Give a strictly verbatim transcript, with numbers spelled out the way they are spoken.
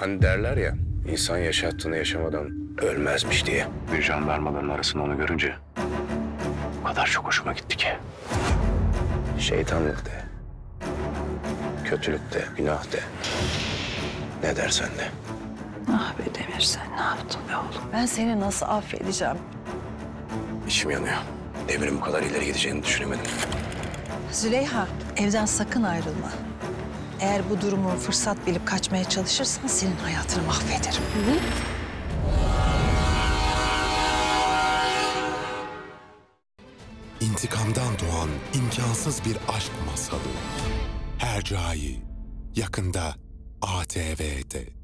Hani derler ya, insan yaşattığını yaşamadan ölmezmiş diye. Bir jandarmaların arasında onu görünce o kadar çok hoşuma gitti ki. Şeytanlık de, kötülük de, günah de, ne dersen de. Ah be Demir, sen ne yaptın be oğlum? Ben seni nasıl affedeceğim? İçim yanıyor. Demir'in bu kadar ileri gideceğini düşünemedim. Züleyha, evden sakın ayrılma. Eğer bu durumu fırsat bilip kaçmaya çalışırsan senin hayatını mahvederim. Hı hı. İntikamdan doğan imkansız bir aşk masalı. Hercai, yakında A T V'de.